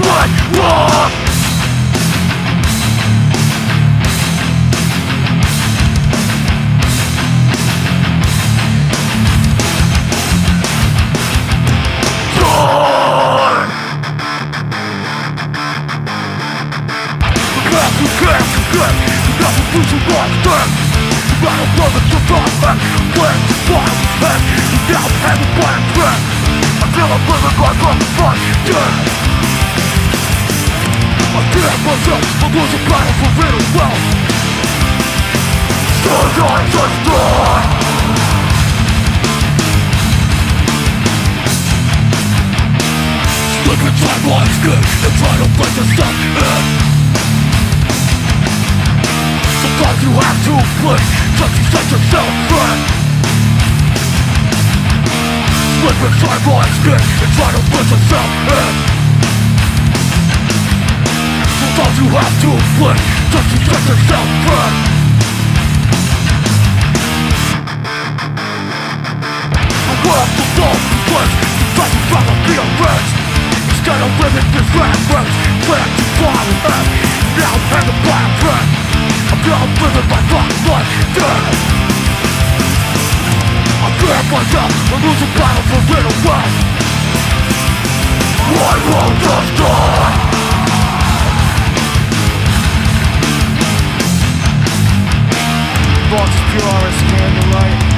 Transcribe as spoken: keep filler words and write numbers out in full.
blood war. Dawn. Clap, clap, clap. Clap, clap, clap. Battle for the survivor, where's the fire? And now I'm having fire breath. I feel I'm living life on the fire, yeah. I fear myself, I'm losing battle for real wealth. So die, just die. Slip inside my skin and try to break yourself in. Sometimes you have to play, just to set yourself free. Slip inside my skin and try to put yourself in. Sometimes you have to play, just to set yourself free. I want to fall from bliss, to fight and rather be a risk. Instead of living this rat race, plan to fly with it. Now I'm having a black friend. I'm living my life like death. I fear myself, I'm losing battle for real wealth. I won't just die. Box of P R is candlelight.